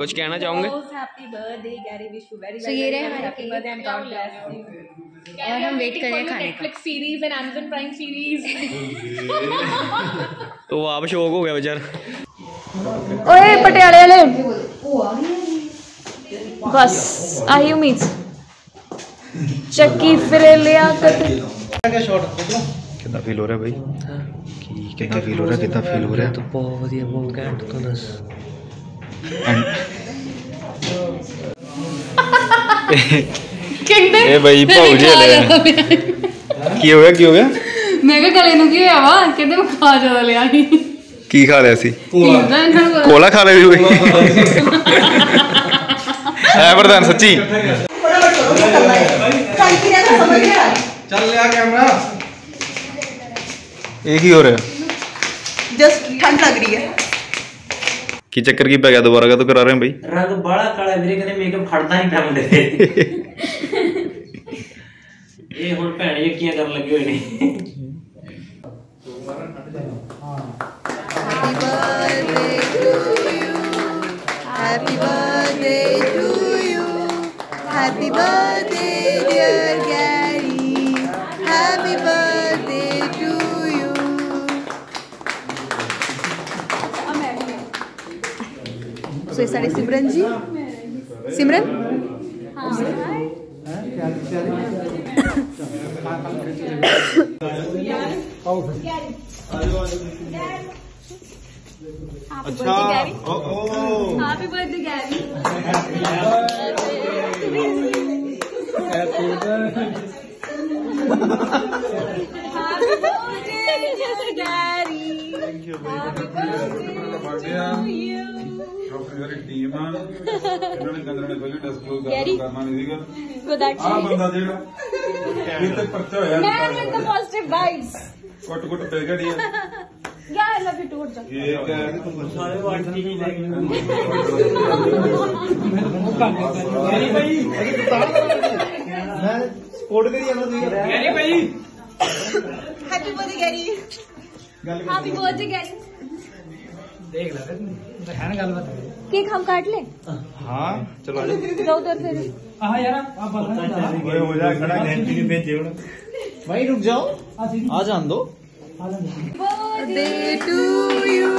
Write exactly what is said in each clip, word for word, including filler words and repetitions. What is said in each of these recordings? कुछ कहना चाहूँगे? so, ये रहे हमारे और हम वेट कर रहे हैं खाने Netflix series and Amazon Prime series. तो आप शौक हो गया बेचारा। ओए पटियाले वाले बस आई उम्मीद चक्की फिर ले आकर शॉट कितना फील हो रहा है भाई कि कितना फील हो रहा है कितना फील हो रहा है तो बहुत बढ़िया बहुत घैंट कनस किंगडम ए भाई पहुंचे ले की हो गया की हो गया मैं क्या गले नु की होया वा कहते मैं खा ज्यादा ले आई की खा लिया सी कोला खा ले हुई है प्रधान सच्ची चल ले आ कैमरा एक ही हो रहा है जस्ट ठंड लग रही है की चक्कर की पै गया दोबारा का तो करा रहे हैं भाई रंग बड़ा काला मेरे कने मेकअप खड़ता ही काम दे ये हुन भैण ये किया कर लगे होए ने दोबारा हट जाओ। हां happy birthday to you happy birthday to you happy birthday dear Gary happy birthday to you so ये सारे सिमरन जी सिमरन हां अच्छा ओ ओ happy birthday Gary happy birthday Gary thank you birthday मेरी टीम है इन्होंने गंदरने पहले डिस्क्लोज करना नहीं दिया तो दैट्स आ बंदा जेड़ा ये तक परचा होया man with the positive vibes cut cut packet ये यार लव यू टूट जा ये सारे वाइब्स की मेरी भाई मैं सपोर्ट करी जाना तू मेरी भाई happy birthday Gary happy birthday Garry देख ला तो है ना गल बात केक हम काट ले हां चलो जाओ उधर से हां यार आप ओए हो जा खड़ा घंटी के भेजे हो भाई रुक जाओ आ जान दो birthday to you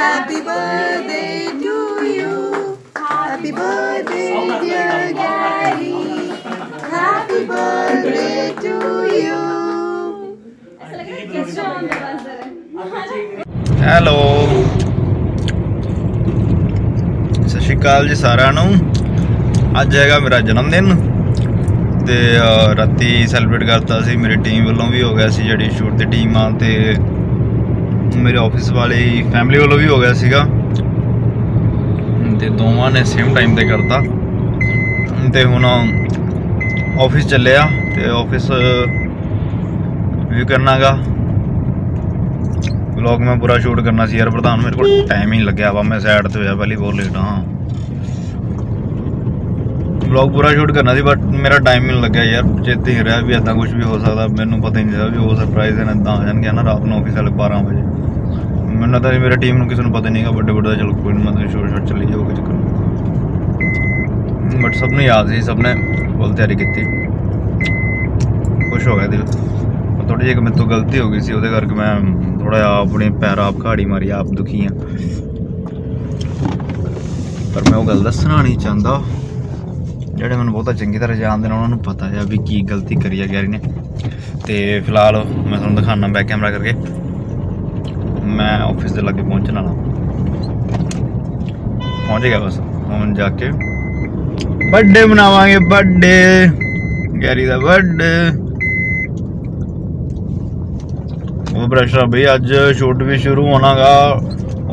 happy birthday to you happy birthday dear Gary happy birthday to you ऐसा लग रहा है कैसा ऑन द बस ਹੈਲੋ ਸਤਿ ਸ਼੍ਰੀ ਅਕਾਲ ਜੀ ਸਾਰਿਆਂ ਨੂੰ। ਅੱਜ ਹੈਗਾ ਮੇਰਾ ਜਨਮ ਦਿਨ ਤੇ ਰਾਤੀ ਸੈਲੀਬ੍ਰੇਟ ਕਰਤਾ ਸੀ ਮੇਰੀ ਟੀਮ ਵੱਲੋਂ ਵੀ ਹੋ ਗਿਆ ਸੀ ਜਿਹੜੀ ਸ਼ੂਟ ਦੀ ਟੀਮ ਆ ਤੇ ਮੇਰੇ ਆਫਿਸ ਵਾਲੀ ਫੈਮਿਲੀ ਵੱਲੋਂ ਵੀ ਹੋ ਗਿਆ ਸੀਗਾ ਤੇ ਦੋਵਾਂ ਨੇ ਸੇਮ ਟਾਈਮ ਤੇ ਕਰਤਾ ਤੇ ਹੁਣ ਆਫਿਸ ਚੱਲਿਆ ਤੇ ਆਫਿਸ ਵੀ ਕਰਨਾਗਾ ब्लॉग में पूरा शूट करना सी यार प्रधान मेरे को टाइम ही लग गया वा मैं साइड तो होया पहली बहुत लेट हाँ ब्लॉग पूरा शूट करना सी बट मेरा टाइम ही लग गया यार चेते ही रहा भी इदा कुछ भी हो सकता मैनू पता ही नहीं चला भी वो सरप्राइज है इदा आ जाएंगे ना रात में ऑफिस वाले बारह बजे मैंने तो मेरी टीम को किसी को पता नहीं है बड़े बड़े चलो कोई नहीं मतलब शूट शूट चली जाओ चक्कर बट सबने याद सी सबने बहुत तैयारी की खुश हो गया दिल थोड़ी जी मेरे तो गलती हो गई सी उहदे करके मैं थोड़ा आप अपने पैर आप घाड़ी मारी आप दुखी हैं पर मैं वो गल दसना नहीं चाहता जेडे मैं बहुत चंकी तरह जानते हैं उन्होंने पता है भी की गलती करी है गैरी ने तो फिलहाल मैं तुहानू दिखाना बैक कैमरा करके मैं ऑफिस के लागे पहुँचने वाला पहुँच गया बस हम जाके बर्थडे मनावांगे बर्थडे गैरी का बर्थडे वो प्रेशर भाई अज शूट भी शुरू होना गा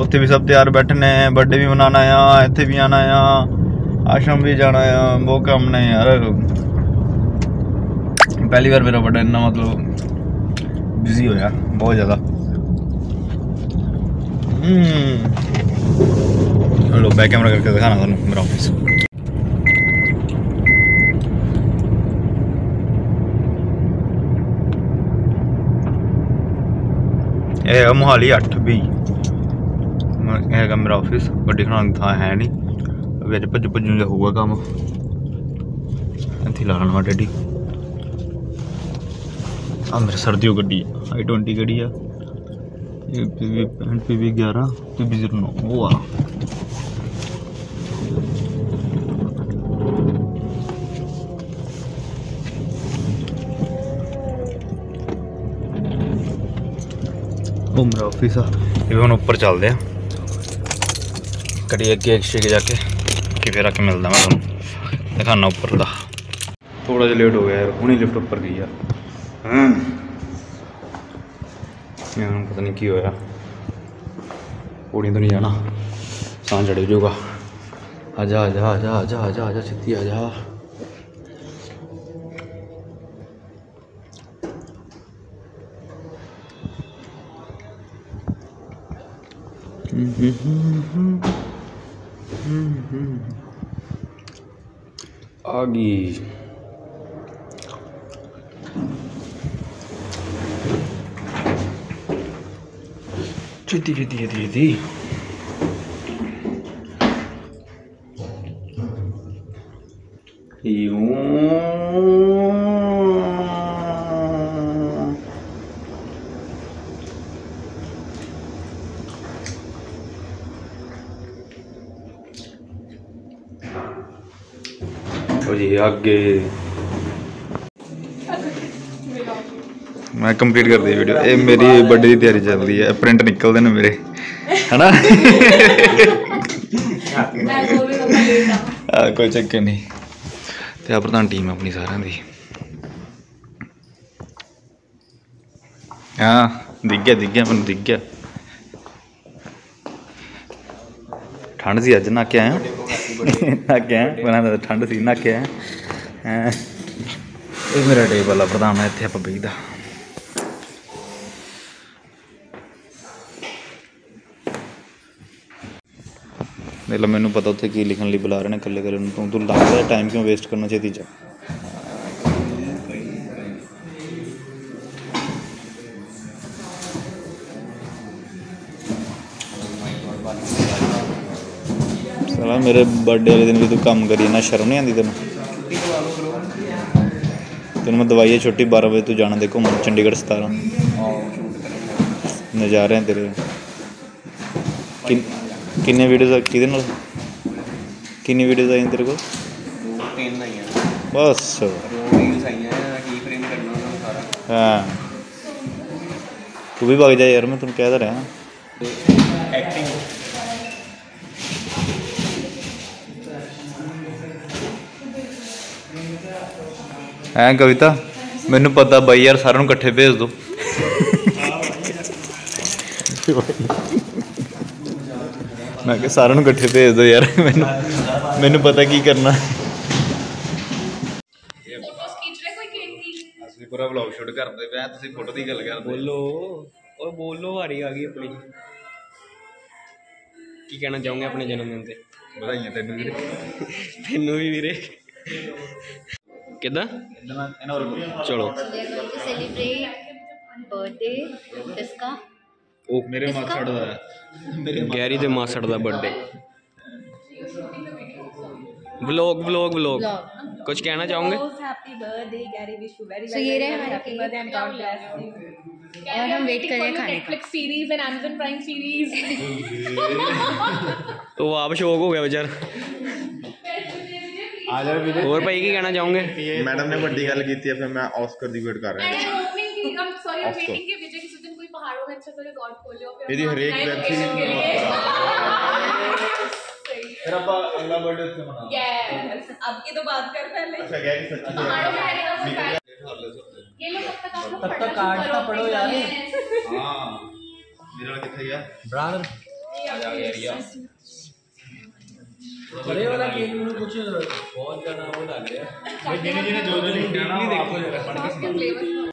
उत्थे भी सब तैयार बैठने बर्थडे भी मनाना आ इतने भी आना आ आश्रम भी जाना आ बहुत कम ने यार पहली बार मेरा बर्थडे इन्ना मतलब बिजी होया बहुत ज़्यादा चलो बैक कैमरा करके दिखाना तुहानू मेरा ऑफिस मोहाली अठ बी है मेरा ऑफिस गड्डी खड़ा था है नहीं अज भजू भजू का होगा कम इतनी ला लाना डेडी अमृतसर की गड्डी आई ट्वेंटी गड्डी है पी वी ग्यारह पी वी जीरो नौ वो आ मेरा ऑफिस हम उपर चलते हैं करिए अगे शेक जाके कि फिर आके मिलता मैं थोड़ा दिखाना उपर का थोड़ा जि लेट हो गया यार हूँ लिफ्ट उपर गई है पता नहीं की होया पौड़ियों तो नहीं जाना सांस चढ़ जाऊगा आजा आजा आजा आजा आजा आजा छेती आजा आगी छेती छेती छेती छेती मैं कंप्लीट कर दी वीडियो ए, मेरी बर्थडे की तैयारी चल रही है प्रिंट निकलते हैं मेरे है ना कोई चक्कर नहीं तो आप प्रधान टीम अपनी सारे की हाँ दिख गया दिख गया मैं दिख गया ठंड सी अज ना के आया नहाके ठंड सी नहाके आए मेरा टेबल प्रधान है इतने आप बेहदा मतलब मैं पता उत्थे की लिखने बुला रहे हैं कल्ले कल्ले तू तू लगता टाइम क्यों वेस्ट करना चाहिए जा मेरे बर्थडे वाले दिन भी तू कम करी ना शर्म नहीं आती तेन तेन मैं दवाई छुट्टी बारह बजे तू जाना देखो घूमन चंडीगढ़ सतारा नज़ारे हैं तेरे कि किन्ने वीडियोस कि किन्नी वीडियोस आई तेरे को बस हाँ तू भी भाग जाए यार मैं तुम कह रहा है कविता मैनू पता बई यार सारे कट्ठे भेज दो मैं क्या सारे कट्ठे भेज दो यार मैनू मैनू पता की करना पूरा व्लॉग शूट करते पे तुसी फोटो दी गल करदे बोलो और बोलो हारी आ गई अपनी की कहना चाहूंगा अपने जन्मदिन ते बधाइयां तेनू वीरे तेनू भी वीरे किदा चलो बर्थडे किसका ओ मेरे मासड़ दा मेरे गैरी दे मासड़ दा बर्थडे व्लॉग व्लॉग व्लॉग कुछ कहना चाहोगे happy birthday Gary wish you very so ये रहे happy birthday and God bless और हम वेट कर रहे हैं खाने का Netflix series and Amazon prime series तो आप शौक हो गया बेचारा और भाई की कहना चाहूंगे मैडम ने बड़ी गल की थी फिर मैं ऑस्कर दी वेट कर रहा हूं सॉरी आई वेटिंग के विजय किसी दिन कोई पहाड़ों में अच्छा सा रिजॉर्ट खोलो मेरी हर एक वेब सीरीज फिर अब अगला बर्थडे से मनाओ यस अब की तो बात कर पहले अच्छा गया कि सच्ची पहाड़ों में आने का ये लोग तब तक आप तब तक कार्ड ना पढ़ो यार हां मेरा किथे गया ब्रदर आ जा एरिया बड़े वाला केक में कुछ बहुत ज्यादा वो डाल दिया जिन्हें जिन्हें जो जो नहीं जाना देखो जरा